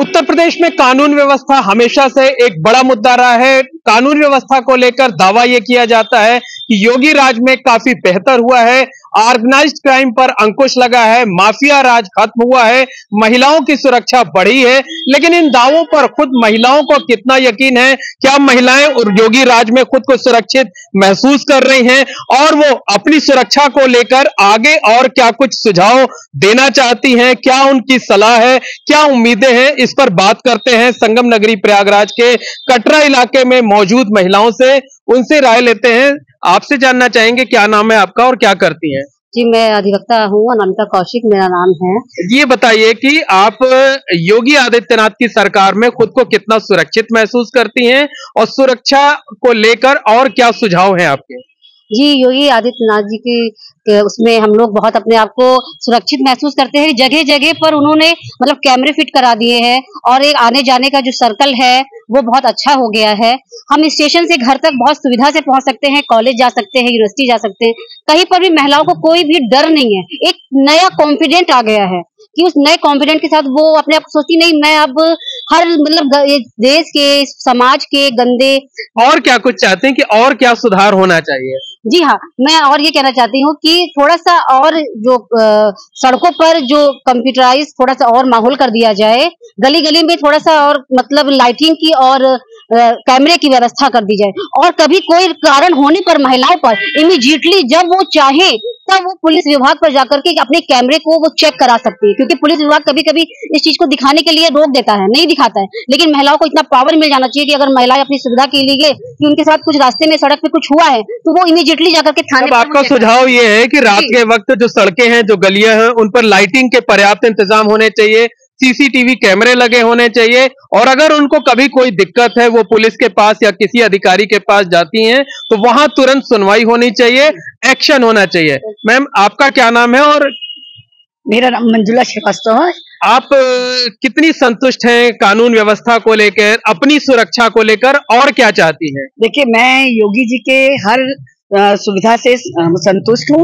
उत्तर प्रदेश में कानून व्यवस्था हमेशा से एक बड़ा मुद्दा रहा है। कानून व्यवस्था को लेकर दावा यह किया जाता है कि योगी राज में काफी बेहतर हुआ है, ऑर्गेनाइज्ड क्राइम पर अंकुश लगा है, माफिया राज खत्म हुआ है, महिलाओं की सुरक्षा बढ़ी है। लेकिन इन दावों पर खुद महिलाओं को कितना यकीन है? क्या महिलाएं योगी राज में खुद को सुरक्षित महसूस कर रही हैं और वो अपनी सुरक्षा को लेकर आगे और क्या कुछ सुझाव देना चाहती हैं? क्या उनकी सलाह है, क्या उम्मीदें हैं? इस पर बात करते हैं संगम नगरी प्रयागराज के कटरा इलाके में मौजूद महिलाओं से, उनसे राय लेते हैं। आपसे जानना चाहेंगे, क्या नाम है आपका और क्या करती हैं? जी, मैं अधिवक्ता हूँ, अनमिता कौशिक मेरा नाम है। ये बताइए कि आप योगी आदित्यनाथ की सरकार में खुद को कितना सुरक्षित महसूस करती हैं और सुरक्षा को लेकर और क्या सुझाव हैं आपके? जी, योगी आदित्यनाथ जी की उसमें हम लोग बहुत अपने आप को सुरक्षित महसूस करते हैं। जगह जगह पर उन्होंने मतलब कैमरे फिट करा दिए हैं और एक आने जाने का जो सर्कल है वो बहुत अच्छा हो गया है। हम स्टेशन से घर तक बहुत सुविधा से पहुंच सकते हैं, कॉलेज जा सकते हैं, यूनिवर्सिटी जा सकते हैं। कहीं पर भी महिलाओं को कोई भी डर नहीं है। एक नया कॉन्फिडेंट आ गया है कि उस नए कॉन्फिडेंट के साथ वो अपने आप को सोचती नहीं, मैं अब हर मतलब देश के, समाज के गंदे। और क्या कुछ चाहते हैं कि और क्या सुधार होना चाहिए? जी हाँ, मैं और ये कहना चाहती हूँ कि थोड़ा सा और जो सड़कों पर जो कंप्यूटराइज थोड़ा सा और माहौल कर दिया जाए, गली गली में थोड़ा सा और मतलब लाइटिंग की और कैमरे की व्यवस्था कर दी जाए। और कभी कोई कारण होने पर महिलाओं पर इमीडिएटली जब वो चाहे तब वो पुलिस विभाग पर जाकर के अपने कैमरे को वो चेक करा सकती है, क्योंकि पुलिस विभाग कभी कभी इस चीज को दिखाने के लिए रोक देता है, नहीं दिखाता है। लेकिन महिलाओं को इतना पावर मिल जाना चाहिए कि अगर महिलाएं अपनी सुविधा के लिए कि उनके साथ कुछ रास्ते में सड़क पे कुछ हुआ है तो वो इमीडिएटली जाकर के थाने। आपका सुझाव ये है कि रात के वक्त जो सड़कें हैं, जो गलियां हैं, उन पर लाइटिंग के पर्याप्त इंतजाम होने चाहिए, सीसीटीवी कैमरे लगे होने चाहिए और अगर उनको कभी कोई दिक्कत है वो पुलिस के पास या किसी अधिकारी के पास जाती हैं तो वहां तुरंत सुनवाई होनी चाहिए, एक्शन होना चाहिए। मैम, आपका क्या नाम है? और मेरा नाम मंजुला श्रीवास्तव है। आप कितनी संतुष्ट हैं कानून व्यवस्था को लेकर, अपनी सुरक्षा को लेकर, और क्या चाहती हैं? देखिए, मैं योगी जी के हर सुविधा से संतुष्ट हूँ,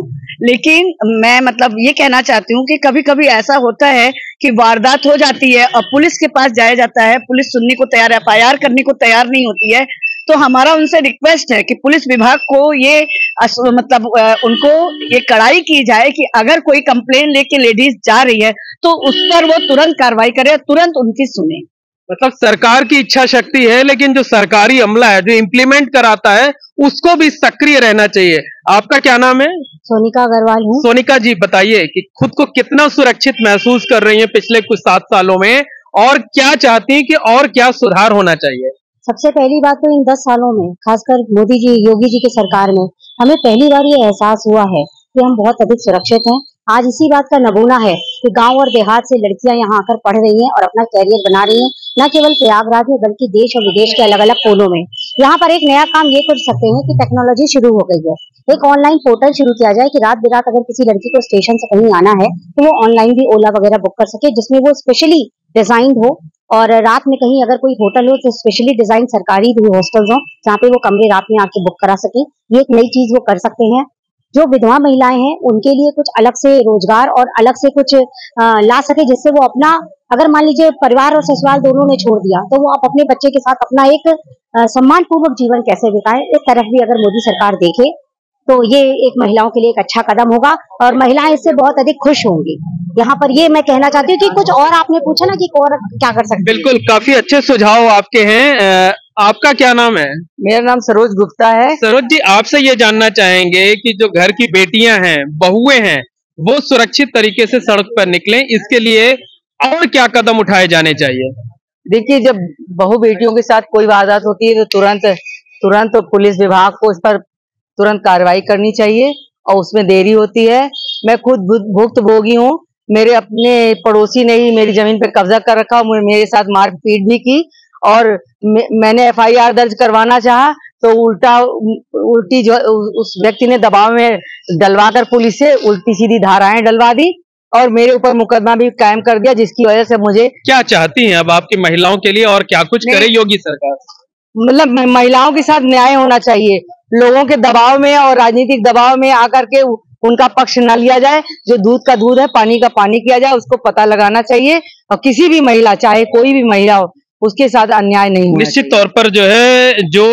लेकिन मैं मतलब ये कहना चाहती हूँ कि कभी कभी ऐसा होता है कि वारदात हो जाती है और पुलिस के पास जाया जाता है, पुलिस सुनने को तैयार है, एफआईआर करने को तैयार नहीं होती है। तो हमारा उनसे रिक्वेस्ट है कि पुलिस विभाग को ये मतलब उनको ये कड़ाई की जाए कि अगर कोई कंप्लेन लेके लेडीज जा रही है तो उस पर वो तुरंत कार्रवाई करे, तुरंत उनकी सुने। मतलब सरकार की इच्छा शक्ति है, लेकिन जो सरकारी अमला है जो इम्प्लीमेंट कराता है उसको भी सक्रिय रहना चाहिए। आपका क्या नाम है? सोनिका अग्रवाल हूँ। सोनिका जी, बताइए कि खुद को कितना सुरक्षित महसूस कर रही हैं पिछले कुछ 7 सालों में और क्या चाहती हैं कि और क्या सुधार होना चाहिए? सबसे पहली बात तो इन 10 सालों में, खासकर मोदी जी, योगी जी की सरकार में, हमें पहली बार ये एहसास हुआ है कि हम बहुत अधिक सुरक्षित हैं। आज इसी बात का नमूना है कि गांव और देहात से लड़कियां यहां आकर पढ़ रही हैं और अपना कैरियर बना रही हैं, न केवल प्रयागराज में बल्कि देश और विदेश के अलग अलग कोनों में। यहाँ पर एक नया काम ये कर सकते हैं कि टेक्नोलॉजी शुरू हो गई है, एक ऑनलाइन पोर्टल शुरू किया जाए कि रात बिरात अगर किसी लड़की को स्टेशन से कहीं आना है तो वो ऑनलाइन भी ओला वगैरह बुक कर सके, जिसमें वो स्पेशली डिजाइंड हो। और रात में कहीं अगर कोई होटल हो तो स्पेशली डिजाइन सरकारी भी हॉस्टल्स हो जहाँ पे वो कमरे रात में आके बुक करा सके। ये एक नई चीज वो कर सकते हैं। जो विधवा महिलाएं हैं उनके लिए कुछ अलग से रोजगार और अलग से कुछ ला सके, जिससे वो अपना, अगर मान लीजिए परिवार और ससुराल दोनों ने छोड़ दिया तो वो आप अपने बच्चे के साथ अपना एक सम्मान पूर्वक जीवन कैसे बिताएं, इस तरह भी अगर मोदी सरकार देखे तो ये एक महिलाओं के लिए एक अच्छा कदम होगा और महिलाएं इससे बहुत अधिक खुश होंगी। यहाँ पर ये मैं कहना चाहती हूँ कि कुछ और आपने पूछा ना कि और क्या कर सकते हैं। बिल्कुल, काफी अच्छे सुझाव आपके हैं। आपका क्या नाम है? मेरा नाम सरोज गुप्ता है। सरोज जी, आपसे ये जानना चाहेंगे कि जो घर की बेटियां हैं, बहुएं हैं, वो सुरक्षित तरीके से सड़क पर निकलें, इसके लिए और क्या कदम उठाए जाने चाहिए? देखिए, जब बहु बेटियों के साथ कोई वारदात होती है तो तुरंत पुलिस विभाग को इस पर तुरंत कार्रवाई करनी चाहिए और उसमें देरी होती है। मैं खुद भुक्तभोगी हूँ। मेरे अपने पड़ोसी ने ही मेरी जमीन पर कब्जा कर रखा, मेरे साथ मारपीट भी की और मैंने एफआईआर दर्ज करवाना चाहा तो उल्टी जो उस व्यक्ति ने दबाव में डलवाकर पुलिस से उल्टी सीधी धाराएं डलवा दी और मेरे ऊपर मुकदमा भी कायम कर दिया, जिसकी वजह से मुझे। क्या चाहती हैं अब आपकी महिलाओं के लिए और क्या कुछ करे योगी सरकार? मतलब महिलाओं के साथ न्याय होना चाहिए। लोगों के दबाव में और राजनीतिक दबाव में आकर के उनका पक्ष न लिया जाए, जो दूध का दूध है पानी का पानी किया जाए, उसको पता लगाना चाहिए और किसी भी महिला चाहे कोई भी महिला हो उसके साथ अन्याय नहीं होना। निश्चित तौर पर जो है जो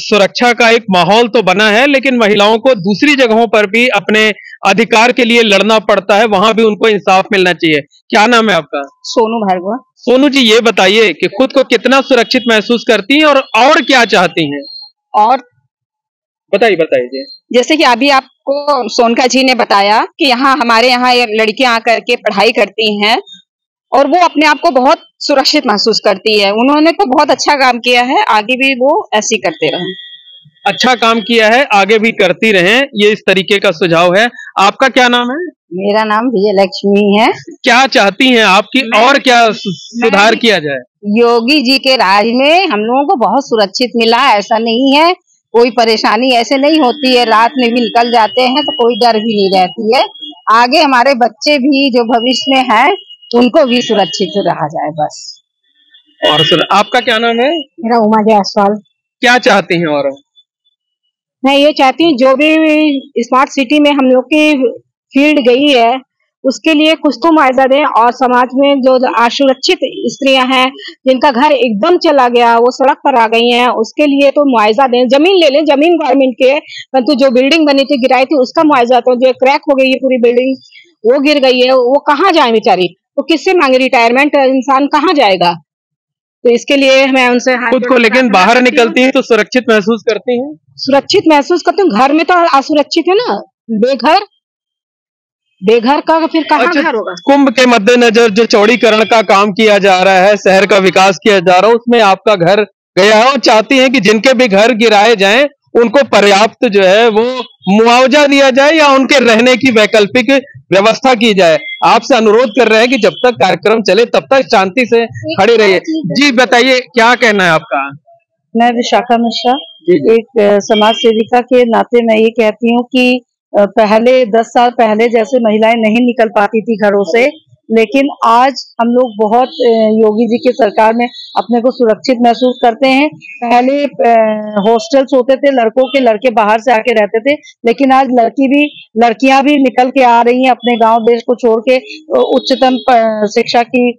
सुरक्षा का एक माहौल तो बना है, लेकिन महिलाओं को दूसरी जगहों पर भी अपने अधिकार के लिए लड़ना पड़ता है, वहां भी उनको इंसाफ मिलना चाहिए। क्या नाम है आपका? सोनू भार्गवा। सोनू जी ये बताइए कि खुद को कितना सुरक्षित महसूस करती हैं और क्या चाहती हैं? और बताइए। जैसे कि अभी आपको सोनका जी ने बताया कि यहाँ हमारे यहाँ लड़कियां आकर के पढ़ाई करती हैं और वो अपने आप को बहुत सुरक्षित महसूस करती है। उन्होंने तो बहुत अच्छा काम किया है, आगे भी वो ऐसे करते रहें। अच्छा काम किया है, आगे भी करती रहें, ये इस तरीके का सुझाव है। आपका क्या नाम है? मेरा नाम विजय लक्ष्मी है। क्या चाहती हैं आपकी और क्या सुधार किया जाए? योगी जी के राज में हम लोगों को बहुत सुरक्षित मिला, ऐसा नहीं है कोई परेशानी ऐसे नहीं होती है, रात में भी निकल जाते हैं तो कोई डर भी नहीं रहती है। आगे हमारे बच्चे भी जो भविष्य में है उनको भी सुरक्षित रहा जाए बस। और सुन, आपका क्या नाम है? मेरा उमा जायसवाल। क्या चाहती हैं? और मैं ये चाहती हूँ जो भी स्मार्ट सिटी में हम लोग की फील्ड गई है उसके लिए कुछ तो मुआवजा दें और समाज में जो असुरक्षित स्त्रियां हैं जिनका घर एकदम चला गया वो सड़क पर आ गई हैं उसके लिए तो मुआवजा दें। जमीन ले लें, जमीन गवर्नमेंट की है, परंतु जो बिल्डिंग बनी थी गिराई थी उसका मुआवजा तो जो क्रैक हो गई है पूरी बिल्डिंग वो गिर गई है वो कहाँ जाए बेचारी, तो किससे मांगे रिटायरमेंट, इंसान कहाँ जाएगा? तो इसके लिए मैं उनसे खुद को लेकिन बाहर निकलती है तो सुरक्षित महसूस करती है। सुरक्षित महसूस करती हूँ, घर में तो असुरक्षित है ना, बेघर बेघर का फिर कहाँ घर होगा। कुंभ के मद्देनजर जो चौड़ीकरण का काम किया जा रहा है, शहर का विकास किया जा रहा है, उसमें आपका घर गया है और चाहती है कि जिनके भी घर गिराए जाएं उनको पर्याप्त जो है वो मुआवजा दिया जाए या उनके रहने की वैकल्पिक व्यवस्था की जाए। आपसे अनुरोध कर रहे हैं कि जब तक कार्यक्रम चले तब तक शांति से खड़े रहिए। जी बताइए, क्या कहना है आपका? मैं विशाखा मिश्रा, एक समाज सेविका के नाते मैं ये कहती हूँ कि पहले 10 साल पहले जैसे महिलाएं नहीं निकल पाती थी घरों से, लेकिन आज हम लोग बहुत योगी जी के सरकार में अपने को सुरक्षित महसूस करते हैं। पहले हॉस्टल्स होते थे, लड़कों के लड़के बाहर से आके रहते थे, लेकिन आज लड़कियां भी निकल के आ रही हैं अपने गांव देश को छोड़ के, उच्चतम शिक्षा की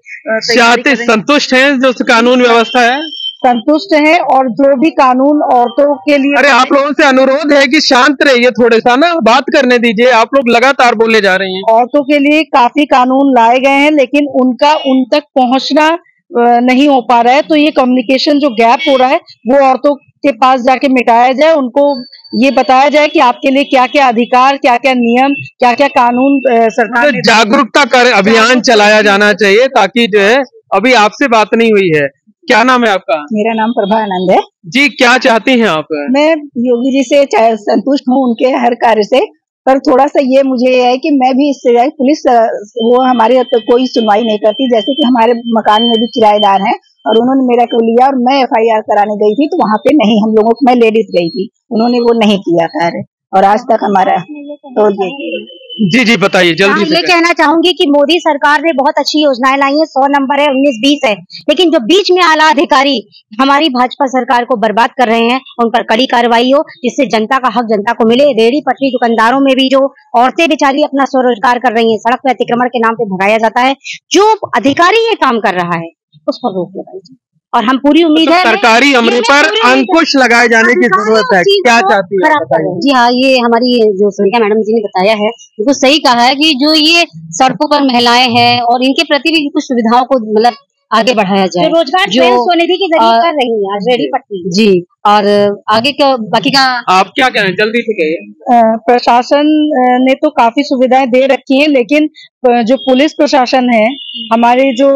चाहते संतुष्ट हैं जो कानून व्यवस्था है संतुष्ट हैं और जो भी कानून औरतों के लिए। अरे आप लोगों से अनुरोध है कि शांत रहिए, थोड़े सा ना बात करने दीजिए, आप लोग लगातार बोले जा रहे हैं। औरतों के लिए काफी कानून लाए गए हैं लेकिन उनका उन तक पहुंचना नहीं हो पा रहा है, तो ये कम्युनिकेशन जो गैप हो रहा है वो औरतों के पास जाके मिटाया जाए, उनको ये बताया जाए कि आपके लिए क्या क्या अधिकार, क्या क्या नियम, क्या क्या कानून सरकार ने। जागरूकता कर अभियान चलाया जाना चाहिए ताकि जो है, अभी आपसे बात नहीं हुई है। क्या नाम है आपका? मेरा नाम प्रभा आनंद है। जी क्या चाहती हैं आप? मैं योगी जी से संतुष्ट हूँ उनके हर कार्य से, पर थोड़ा सा ये मुझे है कि मैं भी इससे जाए पुलिस वो हमारे तो कोई सुनवाई नहीं करती। जैसे कि हमारे मकान में भी किराएदार हैं और उन्होंने मेरा को लिया और मैं FIR कराने गई थी तो वहाँ पे नहीं, हम लोगों को मैं लेडीज गई थी, उन्होंने वो नहीं किया कार्य और आज तक हमारा तो जी। जी बताइए जल्दी से। मैं कहना चाहूंगी कि मोदी सरकार ने बहुत अच्छी योजनाएं लाई हैं, 100 नंबर है, 19-20 है, लेकिन जो बीच में आला अधिकारी हमारी भाजपा सरकार को बर्बाद कर रहे हैं उन पर कड़ी कार्रवाई हो जिससे जनता का हक जनता को मिले। रेहड़ी पटरी दुकानदारों में भी जो औरतें बेचारी अपना स्वरोजगार कर रही है, सड़क पर अतिक्रमण के नाम पे भगाया जाता है, जो अधिकारी ये काम कर रहा है उस पर रोक लगाई जाए और हम पूरी उम्मीद है सरकारी हमले पर अंकुश लगाए जाने की जरूरत है। क्या चाहती है? जी हाँ, ये हमारी जो सोनिका मैडम जी ने बताया है उनको सही कहा है कि जो ये सड़कों पर महिलाएं हैं और इनके प्रति भी कुछ सुविधाओं को मतलब आगे बढ़ाया जाए, रोजगार जो सोनिधि के जरिए कर रही है जी, और आगे का बाकी का। आप क्या कहें जल्दी से कहिए। प्रशासन ने तो काफी सुविधाएं दे रखी है लेकिन जो पुलिस प्रशासन है हमारे जो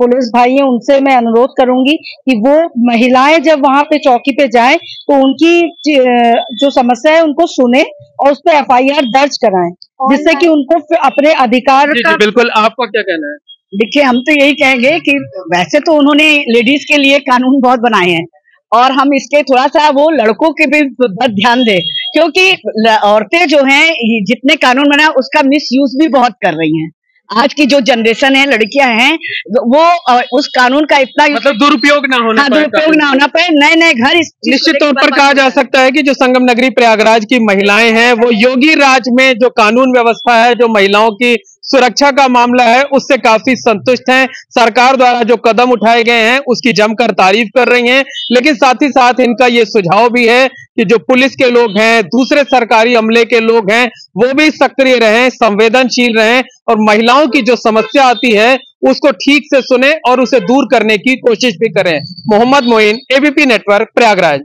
पुलिस भाई हैं उनसे मैं अनुरोध करूंगी कि वो महिलाएं जब वहां पे चौकी पे जाएं तो उनकी जो समस्या है उनको सुने और उस पर FIR दर्ज कराएं जिससे कि उनको अपने अधिकार का। बिल्कुल, आपका क्या कहना है? देखिए हम तो यही कहेंगे कि वैसे तो उन्होंने लेडीज के लिए कानून बहुत बनाए हैं और हम इसके थोड़ा सा वो लड़कों के भी ध्यान दें क्योंकि औरतें जो हैं जितने कानून बनाए उसका मिसयूज भी बहुत कर रही हैं, आज की जो जनरेशन है, लड़कियां हैं, वो उस कानून का इतना मतलब दुरुपयोग ना होना, दुरुपयोग ना होना पाए, नए नए घर। निश्चित तौर पर कहा जा सकता है कि जो संगम नगरी प्रयागराज की महिलाएं हैं वो योगी राज में जो कानून व्यवस्था है, जो महिलाओं की सुरक्षा का मामला है, उससे काफी संतुष्ट हैं। सरकार द्वारा जो कदम उठाए गए हैं उसकी जमकर तारीफ कर रही हैं, लेकिन साथ ही साथ इनका ये सुझाव भी है कि जो पुलिस के लोग हैं, दूसरे सरकारी अमले के लोग हैं, वो भी सक्रिय रहें, संवेदनशील रहें और महिलाओं की जो समस्या आती है उसको ठीक से सुने और उसे दूर करने की कोशिश भी करें। Mohammad Moin, ABP network, Prayagraj.